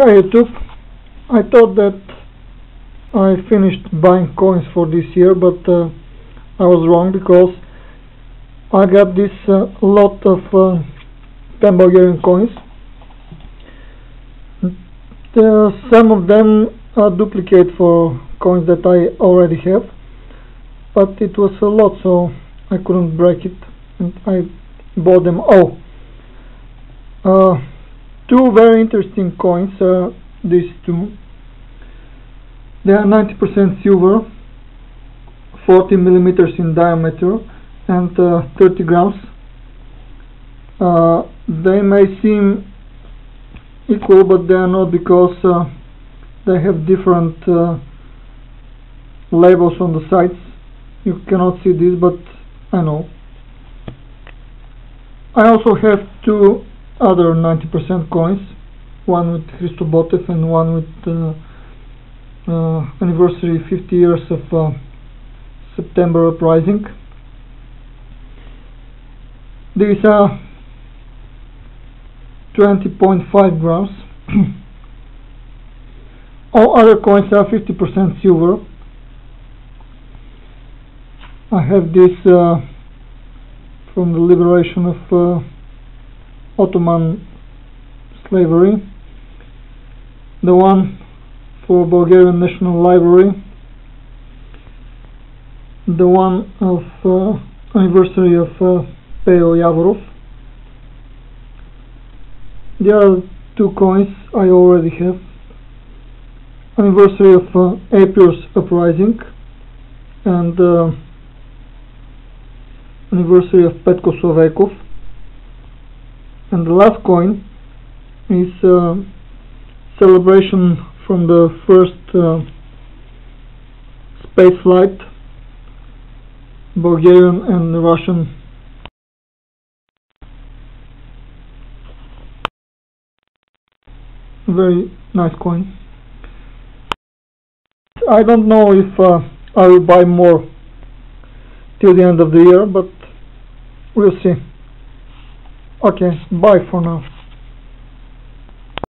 Hi YouTube, I thought that I finished buying coins for this year, but I was wrong, because I got this lot of 10 Bulgarian coins. Some of them are duplicate for coins that I already have, but it was a lot, so I couldn't break it and I bought them all. Two very interesting coins are these two. They are 90% silver, 40 millimeters in diameter, and 30 grams. They may seem equal, but they are not, because they have different labels on the sides. You cannot see this, but I know. I also have two other 90% coins, one with Hristo Botev and one with anniversary 50 years of September uprising. These are 20.5 grams. All other coins are 50% silver. I have this from the liberation of Ottoman slavery, the one for Bulgarian National Library, the one of anniversary of Peyo Yavorov. The other two coins I already have: anniversary of April's Uprising and anniversary of Petko Slaveykov. And the last coin is celebration from the first space flight, Bulgarian and Russian. Very nice coin. I don't know if I will buy more till the end of the year, but we'll see. Okay, bye for now.